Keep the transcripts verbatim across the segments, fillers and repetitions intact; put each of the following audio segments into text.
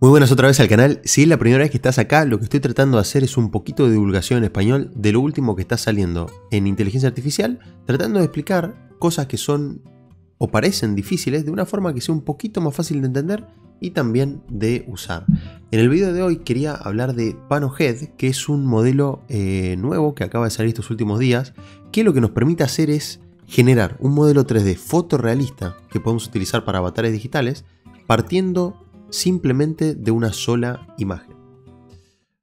Muy buenas otra vez al canal. Si es la primera vez que estás acá, lo que estoy tratando de hacer es un poquito de divulgación en español de lo último que está saliendo en inteligencia artificial, tratando de explicar cosas que son o parecen difíciles de una forma que sea un poquito más fácil de entender y también de usar. En el video de hoy quería hablar de PanoHead, que es un modelo eh, nuevo que acaba de salir estos últimos días, que lo que nos permite hacer es generar un modelo tres D fotorrealista que podemos utilizar para avatares digitales partiendo simplemente de una sola imagen.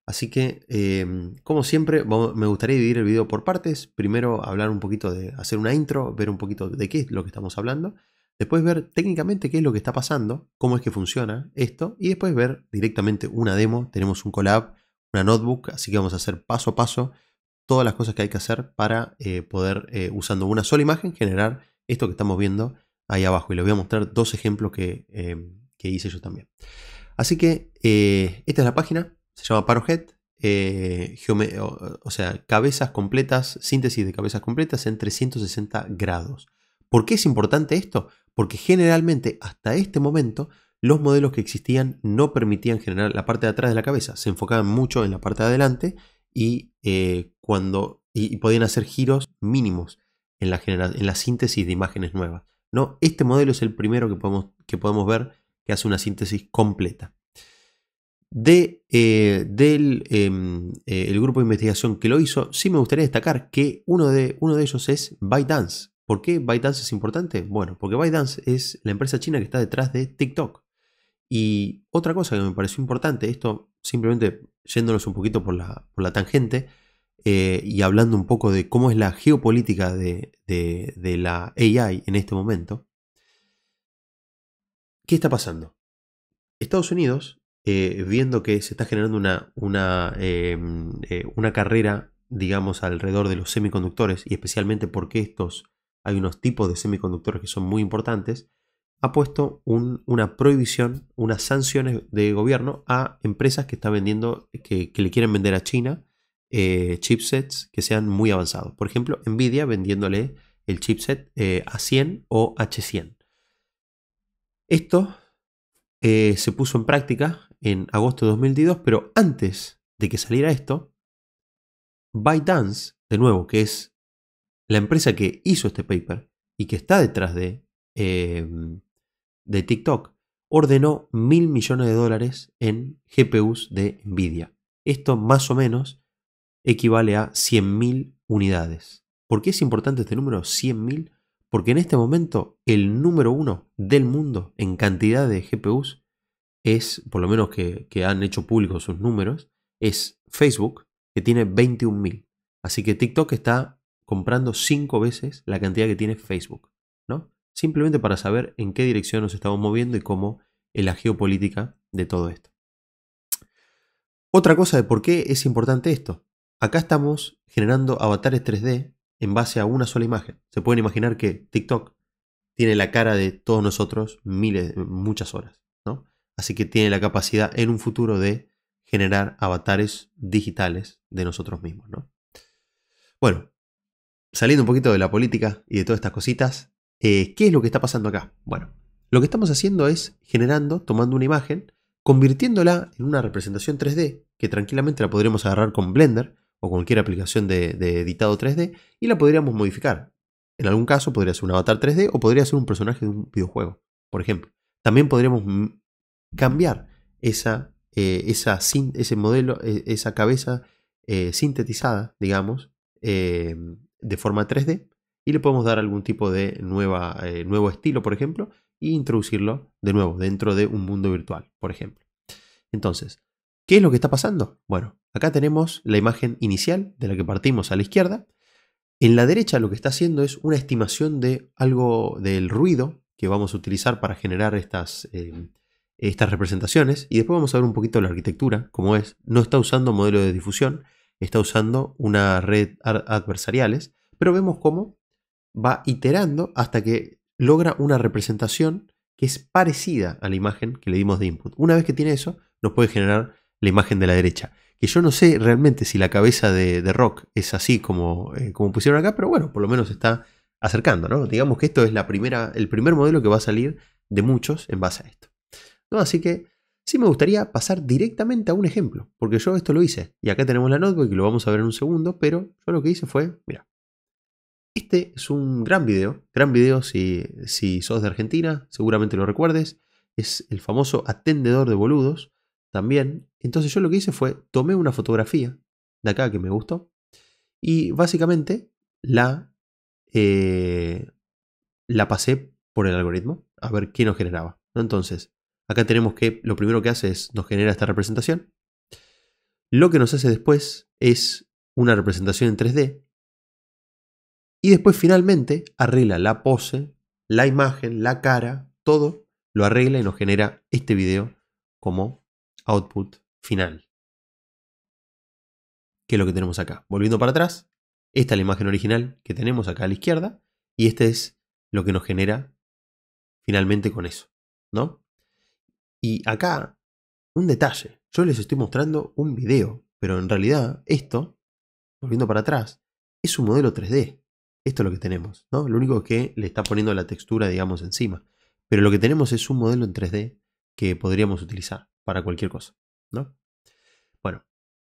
Así que, eh, como siempre, me gustaría dividir el video por partes. Primero hablar un poquito de hacer una intro, ver un poquito de qué es lo que estamos hablando. Después ver técnicamente qué es lo que está pasando, cómo es que funciona esto. Y después ver directamente una demo. Tenemos un Colab, una notebook, así que vamos a hacer paso a paso todas las cosas que hay que hacer para eh, poder, eh, usando una sola imagen, generar esto que estamos viendo ahí abajo. Y les voy a mostrar dos ejemplos que... Eh, que hice yo también. Así que eh, esta es la página, se llama PanoHead, eh, o, o sea, cabezas completas, síntesis de cabezas completas en trescientos sesenta grados. ¿Por qué es importante esto? Porque generalmente hasta este momento los modelos que existían no permitían generar la parte de atrás de la cabeza, se enfocaban mucho en la parte de adelante y, eh, cuando, y, y podían hacer giros mínimos en la, en la síntesis de imágenes nuevas, ¿no? Este modelo es el primero que podemos, que podemos ver que hace una síntesis completa. De, eh, del eh, el grupo de investigación que lo hizo, sí me gustaría destacar que uno de, uno de ellos es ByteDance. ¿Por qué ByteDance es importante? Bueno, porque ByteDance es la empresa china que está detrás de TikTok. Y otra cosa que me pareció importante, esto simplemente yéndonos un poquito por la, por la tangente eh, y hablando un poco de cómo es la geopolítica de, de, de la A I en este momento. ¿Qué está pasando? Estados Unidos, eh, viendo que se está generando una, una, eh, eh, una carrera, digamos, alrededor de los semiconductores, y especialmente porque estos, hay unos tipos de semiconductores que son muy importantes, ha puesto un, una prohibición, unas sanciones de gobierno a empresas que, está vendiendo, que, que le quieren vender a China eh, chipsets que sean muy avanzados. Por ejemplo, NVIDIA vendiéndole el chipset eh, A cien o H cien. Esto eh, se puso en práctica en agosto de dos mil veintidós, pero antes de que saliera esto, ByteDance, de nuevo, que es la empresa que hizo este paper y que está detrás de, eh, de TikTok, ordenó mil millones de dólares en G P Us de NVIDIA. Esto más o menos equivale a cien mil unidades. ¿Por qué es importante este número cien mil? Porque en este momento el número uno del mundo en cantidad de G P Us es, por lo menos que, que han hecho públicos sus números, es Facebook, que tiene veintiún mil. Así que TikTok está comprando cinco veces la cantidad que tiene Facebook, ¿no? Simplemente para saber en qué dirección nos estamos moviendo y cómo es la geopolítica de todo esto. Otra cosa de por qué es importante esto. Acá estamos generando avatares tres D en base a una sola imagen. Se pueden imaginar que TikTok tiene la cara de todos nosotros miles, muchas horas, ¿no? Así que tiene la capacidad en un futuro de generar avatares digitales de nosotros mismos, ¿no? Bueno, saliendo un poquito de la política y de todas estas cositas, eh, ¿qué es lo que está pasando acá? Bueno, lo que estamos haciendo es generando, tomando una imagen, convirtiéndola en una representación tres D que tranquilamente la podríamos agarrar con Blender o cualquier aplicación de, de editado tres D y la podríamos modificar. En algún caso podría ser un avatar tres D o podría ser un personaje de un videojuego, por ejemplo. También podríamos cambiar esa, eh, esa ese modelo, eh, esa cabeza eh, sintetizada, digamos, eh, de forma tres D, y le podemos dar algún tipo de nueva, eh, nuevo estilo, por ejemplo, e introducirlo de nuevo dentro de un mundo virtual, por ejemplo. Entonces, ¿qué es lo que está pasando? Bueno, acá tenemos la imagen inicial de la que partimos a la izquierda. En la derecha lo que está haciendo es una estimación de algo del ruido que vamos a utilizar para generar estas, eh, estas representaciones. Y después vamos a ver un poquito la arquitectura, como es. No está usando modelo de difusión, está usando una red adversariales, pero vemos cómo va iterando hasta que logra una representación que es parecida a la imagen que le dimos de input. Una vez que tiene eso, nos puede generar la imagen de la derecha. Que yo no sé realmente si la cabeza de, de Rock es así como, eh, como pusieron acá, pero bueno, por lo menos está acercando, ¿no? Digamos que esto es la primera, el primer modelo que va a salir de muchos en base a esto, ¿no? Así que Sí me gustaría pasar directamente a un ejemplo, porque yo esto lo hice. Y acá tenemos la notebook y lo vamos a ver en un segundo, pero yo lo que hice fue, mira, este es un gran video, gran video si, si sos de Argentina, seguramente lo recuerdes. Es el famoso atendedor de boludos también. Entonces yo lo que hice fue, tomé una fotografía de acá que me gustó y básicamente la, eh, la pasé por el algoritmo a ver qué nos generaba. Entonces, acá tenemos que lo primero que hace es nos genera esta representación. Lo que nos hace después es una representación en tres D. Y después finalmente arregla la pose, la imagen, la cara, todo lo arregla y nos genera este video como output final. ¿Qué es lo que tenemos acá? Volviendo para atrás, esta es la imagen original que tenemos acá a la izquierda y este es lo que nos genera finalmente con eso, ¿no? Y acá, un detalle, yo les estoy mostrando un video, pero en realidad esto, volviendo para atrás, es un modelo tres D. Esto es lo que tenemos, ¿no? Lo único que le está poniendo la textura, digamos, encima. Pero lo que tenemos es un modelo en tres D que podríamos utilizar para cualquier cosa, ¿no? Bueno,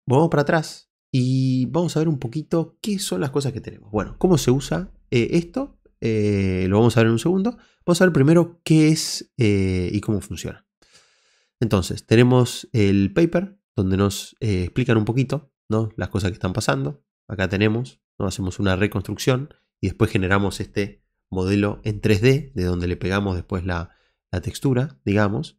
vamos para atrás y vamos a ver un poquito qué son las cosas que tenemos. Bueno, cómo se usa eh, esto, eh, lo vamos a ver en un segundo. Vamos a ver primero qué es eh, y cómo funciona. Entonces, tenemos el paper donde nos eh, explican un poquito, ¿no?, las cosas que están pasando. Acá tenemos, ¿no?, hacemos una reconstrucción y después generamos este modelo en tres D de donde le pegamos después la, la textura, digamos.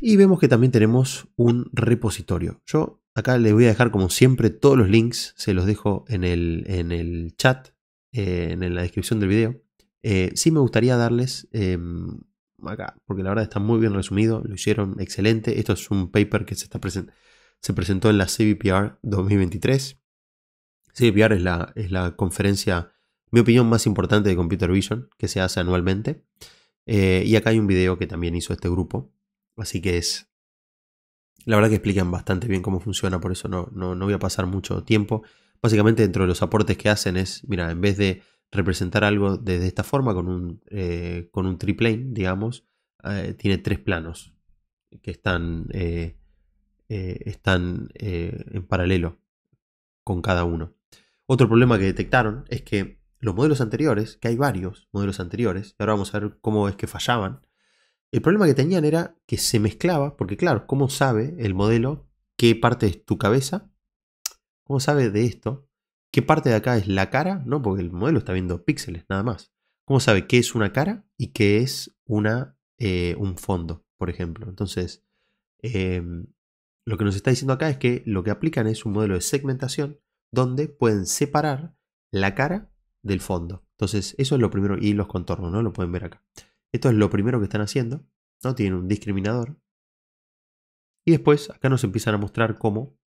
Y vemos que también tenemos un repositorio. Yo acá les voy a dejar, como siempre, todos los links. Se los dejo en el, en el chat, eh, en la descripción del video. Eh, sí me gustaría darles... Eh, acá, porque la verdad está muy bien resumido, lo hicieron excelente. Esto es un paper que se, está present se presentó en la C V P R dos mil veintitrés. C V P R es la, es la conferencia, mi opinión, más importante de Computer Vision, que se hace anualmente. Eh, y acá hay un video que también hizo este grupo, así que es, la verdad que explican bastante bien cómo funciona, por eso no, no, no voy a pasar mucho tiempo. Básicamente dentro de los aportes que hacen es, mira, en vez de representar algo de, de esta forma con un, eh, con un triplane, digamos, eh, tiene tres planos que están, eh, eh, están eh, en paralelo con cada uno. Otro problema que detectaron es que los modelos anteriores, que hay varios modelos anteriores, y ahora vamos a ver cómo es que fallaban, el problema que tenían era que se mezclaba, porque claro, ¿cómo sabe el modelo qué parte es tu cabeza? ¿Cómo sabe de esto? ¿Qué parte de acá es la cara? ¿No? Porque el modelo está viendo píxeles, nada más. ¿Cómo sabe qué es una cara y qué es una, eh, un fondo, por ejemplo? Entonces, eh, lo que nos está diciendo acá es que lo que aplican es un modelo de segmentación donde pueden separar la cara del fondo. Entonces, eso es lo primero. Y los contornos, ¿no? Lo pueden ver acá. Esto es lo primero que están haciendo, ¿no? Tienen un discriminador. Y después, acá nos empiezan a mostrar cómo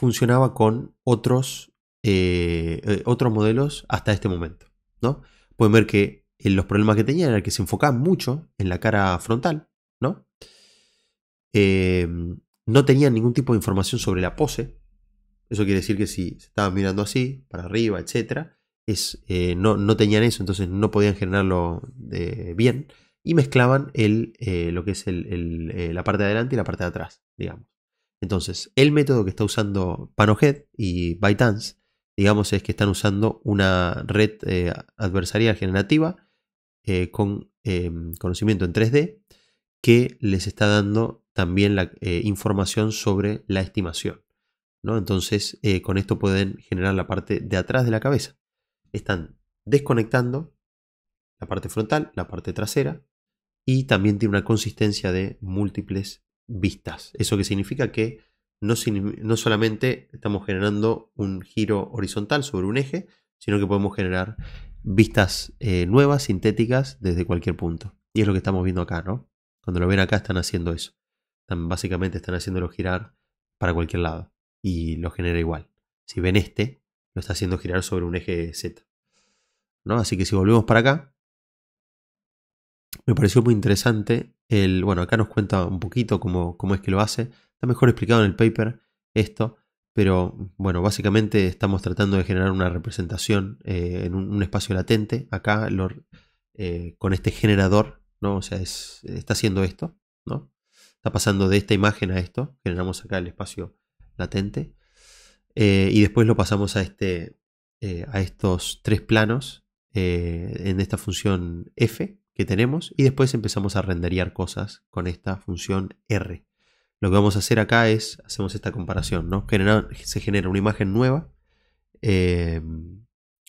funcionaba con otros, eh, eh, otros modelos hasta este momento, ¿no? Pueden ver que eh, los problemas que tenían era que se enfocaban mucho en la cara frontal, ¿no? Eh, no tenían ningún tipo de información sobre la pose. Eso quiere decir que si se estaban mirando así, para arriba, etcétera, es, eh, no, no tenían eso, entonces no podían generarlo de, bien. Y mezclaban el, eh, lo que es el, el, eh, la parte de adelante y la parte de atrás, digamos. Entonces, el método que está usando PanoHead y ByteDance, digamos, es que están usando una red eh, adversarial generativa eh, con eh, conocimiento en tres D que les está dando también la eh, información sobre la estimación, ¿no? Entonces, eh, con esto pueden generar la parte de atrás de la cabeza. Están desconectando la parte frontal, la parte trasera y también tiene una consistencia de múltiples vistas. Eso que significa que no, no solamente estamos generando un giro horizontal sobre un eje, sino que podemos generar vistas eh, nuevas, sintéticas, desde cualquier punto. Y es lo que estamos viendo acá, ¿no? Cuando lo ven acá están haciendo eso. Están, básicamente están haciéndolo girar para cualquier lado y lo genera igual. Si ven este, lo está haciendo girar sobre un eje Z, ¿no? Así que si volvemos para acá, me pareció muy interesante. El, bueno, acá nos cuenta un poquito cómo, cómo es que lo hace. Está mejor explicado en el paper esto, pero bueno, básicamente estamos tratando de generar una representación eh, en un, un espacio latente. Acá lo, eh, con este generador ¿no? O sea, es, está haciendo esto, ¿no? Está pasando de esta imagen a esto. Generamos acá el espacio latente. Eh, y después lo pasamos a, este, eh, a estos tres planos eh, en esta función F que tenemos. Y después empezamos a renderear cosas con esta función R. Lo que vamos a hacer acá es, hacemos esta comparación, ¿no? Genera, se genera una imagen nueva eh,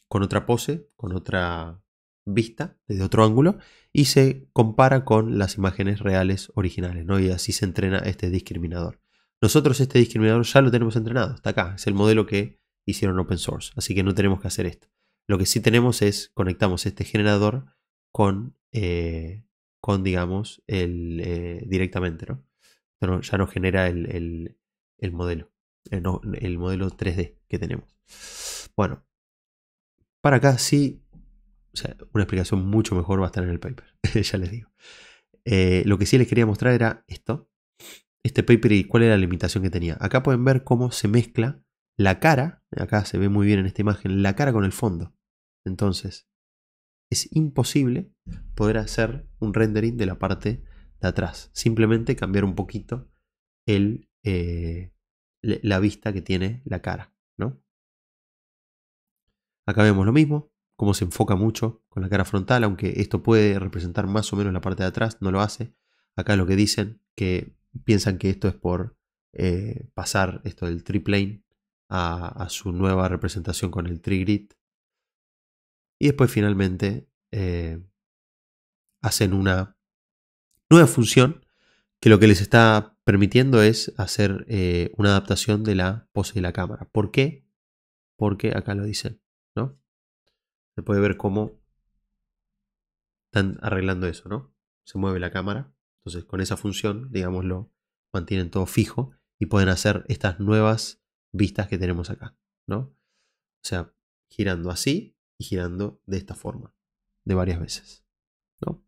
con otra pose, con otra vista, desde otro ángulo, y se compara con las imágenes reales originales, ¿no? Y así se entrena este discriminador. Nosotros este discriminador ya lo tenemos entrenado, está acá, es el modelo que hicieron open source, así que no tenemos que hacer esto. Lo que sí tenemos es, conectamos este generador con, eh, con digamos, el, eh, directamente, ¿no? Pero ya nos genera el, el, el modelo, el, no, el modelo tres D que tenemos. Bueno, para acá sí, o sea, una explicación mucho mejor va a estar en el paper, ya les digo. Eh, lo que sí les quería mostrar era esto. Este paper y cuál era la limitación que tenía. Acá pueden ver cómo se mezcla la cara. Acá se ve muy bien en esta imagen. La cara con el fondo. Entonces es imposible poder hacer un rendering de la parte de atrás. Simplemente cambiar un poquito el, eh, la vista que tiene la cara, ¿no? Acá vemos lo mismo. Cómo se enfoca mucho con la cara frontal. Aunque esto puede representar más o menos la parte de atrás. No lo hace. Acá lo que dicen que... piensan que esto es por eh, pasar esto del tree plane a, a su nueva representación con el tree grid. Y después finalmente eh, hacen una nueva función que lo que les está permitiendo es hacer eh, una adaptación de la pose de la cámara. ¿Por qué? Porque acá lo dicen, ¿no? Se puede ver cómo están arreglando eso, ¿no? Se mueve la cámara. Entonces con esa función, digámoslo, mantienen todo fijo y pueden hacer estas nuevas vistas que tenemos acá, ¿no? O sea, girando así y girando de esta forma, de varias veces, ¿no?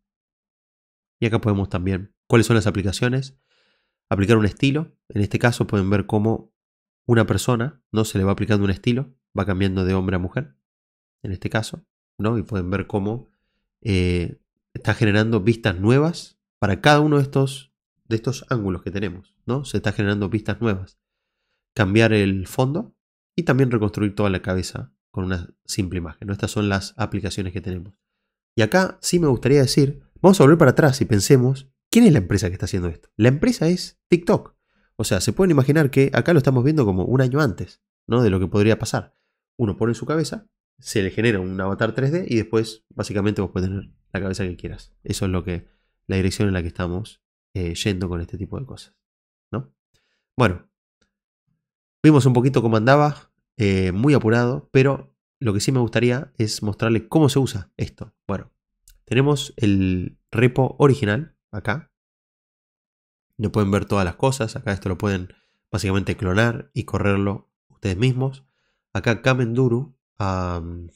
Y acá podemos también, ¿cuáles son las aplicaciones? Aplicar un estilo. En este caso pueden ver cómo una persona, ¿no? Se le va aplicando un estilo, va cambiando de hombre a mujer, en este caso, ¿no? Y pueden ver cómo eh, está generando vistas nuevas para cada uno de estos, de estos ángulos que tenemos, ¿no? Se está generando vistas nuevas. Cambiar el fondo y también reconstruir toda la cabeza con una simple imagen, ¿no? Estas son las aplicaciones que tenemos. Y acá sí me gustaría decir, vamos a volver para atrás y pensemos, ¿quién es la empresa que está haciendo esto? La empresa es TikTok. O sea, se pueden imaginar que acá lo estamos viendo como un año antes, ¿no? De lo que podría pasar. Uno pone su cabeza, se le genera un avatar tres D y después básicamente vos puedes tener la cabeza que quieras. Eso es lo que... la dirección en la que estamos eh, yendo con este tipo de cosas, ¿no? Bueno, vimos un poquito cómo andaba, eh, muy apurado, pero lo que sí me gustaría es mostrarles cómo se usa esto. Bueno, tenemos el repo original acá. Lo pueden ver todas las cosas. Acá esto lo pueden básicamente clonar y correrlo ustedes mismos. Acá Camenduru um,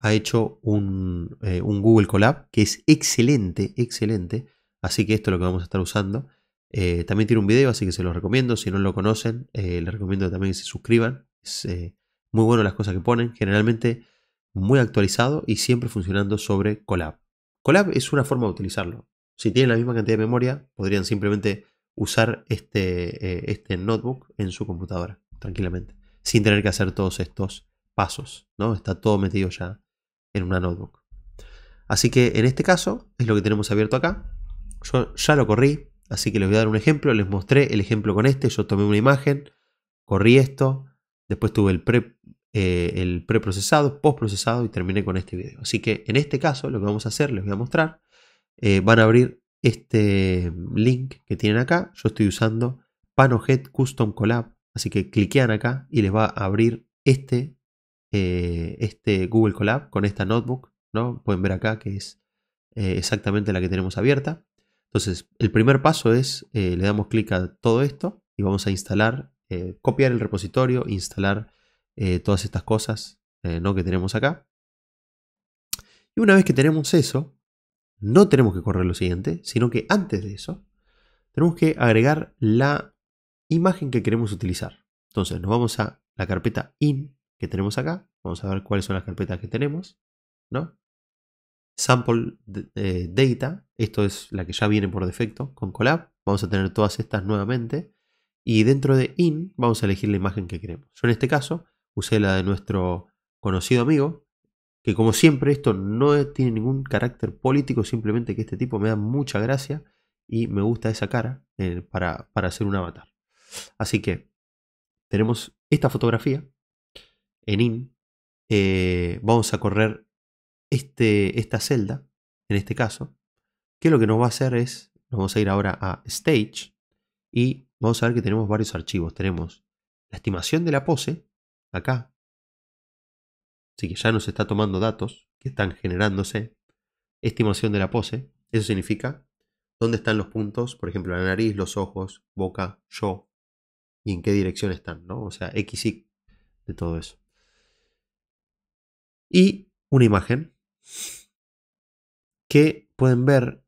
ha hecho un, eh, un Google Colab que es excelente, excelente. Así que esto es lo que vamos a estar usando. Eh, también tiene un video, así que se los recomiendo. Si no lo conocen, eh, les recomiendo también que se suscriban. Es eh, muy bueno las cosas que ponen. Generalmente muy actualizado y siempre funcionando sobre Colab. Colab es una forma de utilizarlo. Si tienen la misma cantidad de memoria, podrían simplemente usar este, eh, este notebook en su computadora tranquilamente. Sin tener que hacer todos estos pasos, ¿no? Está todo metido ya en una notebook. Así que en este caso es lo que tenemos abierto acá. Yo ya lo corrí, así que les voy a dar un ejemplo. Les mostré el ejemplo con este. Yo tomé una imagen, corrí esto, después tuve el pre, eh, el preprocesado, postprocesado y terminé con este video. Así que en este caso lo que vamos a hacer, les voy a mostrar, eh, van a abrir este link que tienen acá. Yo estoy usando PanoHead Custom Colab, así que cliquean acá y les va a abrir este Eh, este Google Colab con esta notebook, ¿no? Pueden ver acá que es eh, exactamente la que tenemos abierta. Entonces el primer paso es eh, le damos clic a todo esto y vamos a instalar, eh, copiar el repositorio, instalar eh, todas estas cosas eh, ¿no? que tenemos acá. Y una vez que tenemos eso, no tenemos que correr lo siguiente, sino que antes de eso tenemos que agregar la imagen que queremos utilizar. Entonces nos vamos a la carpeta in que tenemos acá. Vamos a ver cuáles son las carpetas que tenemos, ¿no? Sample eh, Data, esto es la que ya viene por defecto con Colab. Vamos a tener todas estas nuevamente. Y dentro de In vamos a elegir la imagen que queremos. Yo en este caso usé la de nuestro conocido amigo, que como siempre esto no tiene ningún carácter político, simplemente que este tipo me da mucha gracia y me gusta esa cara eh, para, para hacer un avatar. Así que tenemos esta fotografía en In. Eh, vamos a correr este, esta celda, en este caso, que lo que nos va a hacer es, nos vamos a ir ahora a Stage y vamos a ver que tenemos varios archivos. Tenemos la estimación de la pose, acá. Así que ya nos está tomando datos que están generándose. Estimación de la pose. Eso significa dónde están los puntos. Por ejemplo, la nariz, los ojos, boca, yo. Y en qué dirección están, ¿no? O sea, X, Y de todo eso. Y una imagen que pueden ver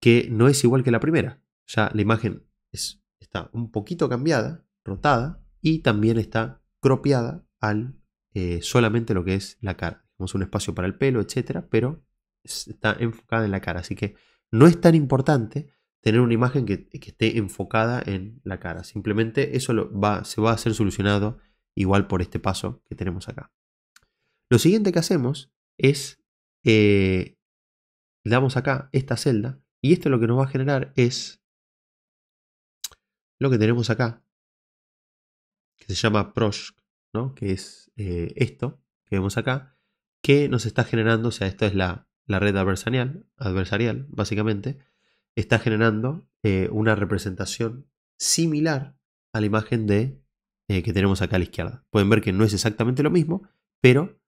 que no es igual que la primera. Ya la imagen es, está un poquito cambiada, rotada. Y también está cropeada al... Eh, solamente lo que es la cara. Tenemos un espacio para el pelo, etcétera, pero está enfocada en la cara. Así que no es tan importante tener una imagen que, que esté enfocada en la cara. Simplemente eso lo va, se va a ser solucionado igual por este paso que tenemos acá. Lo siguiente que hacemos es eh, le damos acá esta celda y esto lo que nos va a generar es lo que tenemos acá, que se llama Prosh, ¿no? Que es eh, esto que vemos acá, que nos está generando, o sea, esto es la, la red adversarial, adversarial básicamente, está generando eh, una representación similar a la imagen de, eh, que tenemos acá a la izquierda. Pueden ver que no es exactamente lo mismo, pero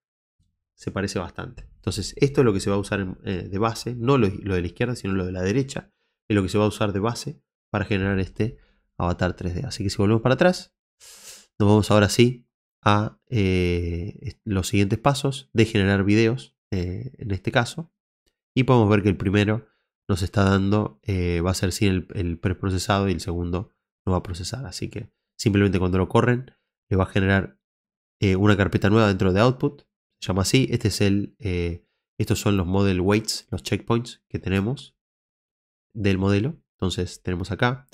se parece bastante. Entonces esto es lo que se va a usar en, eh, de base, no lo, lo de la izquierda, sino lo de la derecha, es lo que se va a usar de base para generar este avatar tres D. Así que si volvemos para atrás, nos vamos ahora sí a eh, los siguientes pasos de generar videos eh, en este caso, y podemos ver que el primero nos está dando eh, va a ser sin el, el preprocesado y el segundo no va a procesar, así que simplemente cuando lo corren le va a generar eh, una carpeta nueva dentro de output, se llama así. Este es el eh, estos son los model weights, los checkpoints que tenemos del modelo. Entonces tenemos acá,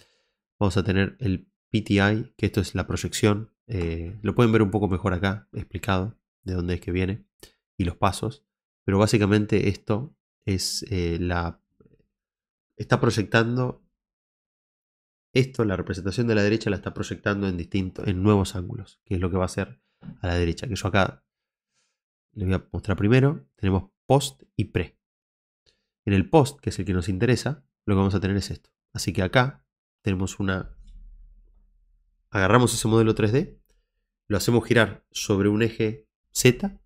vamos a tener el P T I, que esto es la proyección. Eh, lo pueden ver un poco mejor acá, explicado de dónde es que viene y los pasos, pero básicamente esto es eh, la está proyectando esto, la representación de la derecha la está proyectando en distintos, en nuevos ángulos, que es lo que va a hacer a la derecha, que yo acá les voy a mostrar primero. Tenemos post y pre. En el post, que es el que nos interesa, lo que vamos a tener es esto, así que acá tenemos una agarramos ese modelo tres D, lo hacemos girar sobre un eje Z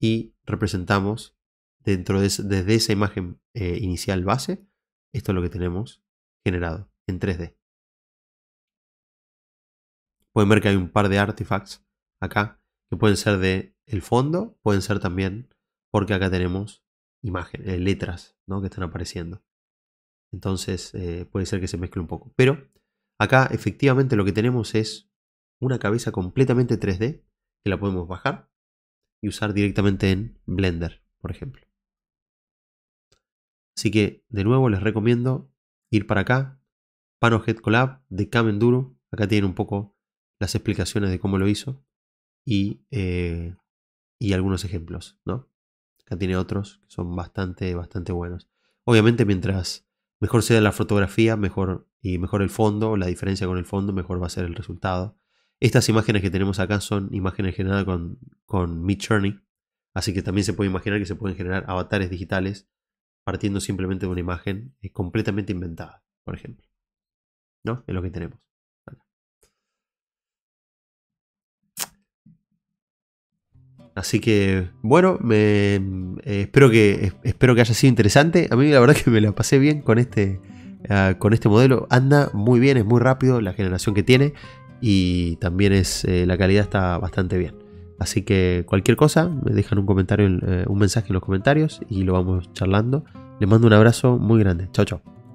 y representamos dentro de, desde esa imagen eh, inicial base, esto es lo que tenemos generado en tres D. Pueden ver que hay un par de artifacts acá que pueden ser del fondo, pueden ser también porque acá tenemos imágenes, eh, letras, ¿no? Que están apareciendo. Entonces eh, puede ser que se mezcle un poco, pero... acá efectivamente lo que tenemos es una cabeza completamente tres D que la podemos bajar y usar directamente en Blender, por ejemplo. Así que de nuevo les recomiendo ir para acá, PanoHead Colab de Camenduru. Acá tienen un poco las explicaciones de cómo lo hizo y, eh, y algunos ejemplos, ¿no? Acá tiene otros que son bastante, bastante buenos. Obviamente mientras... mejor sea la fotografía, mejor y mejor el fondo, la diferencia con el fondo, mejor va a ser el resultado. Estas imágenes que tenemos acá son imágenes generadas con, con Midjourney, así que también se puede imaginar que se pueden generar avatares digitales partiendo simplemente de una imagen completamente inventada, por ejemplo. ¿No? Es lo que tenemos. Vale. Así que, bueno, me, eh, espero, que, espero que haya sido interesante. A mí la verdad que me la pasé bien con este, uh, con este modelo. Anda muy bien, es muy rápido la generación que tiene. Y también es eh, la calidad está bastante bien. Así que cualquier cosa, me dejan un comentario, eh, un mensaje en los comentarios y lo vamos charlando. Les mando un abrazo muy grande. Chao, chao.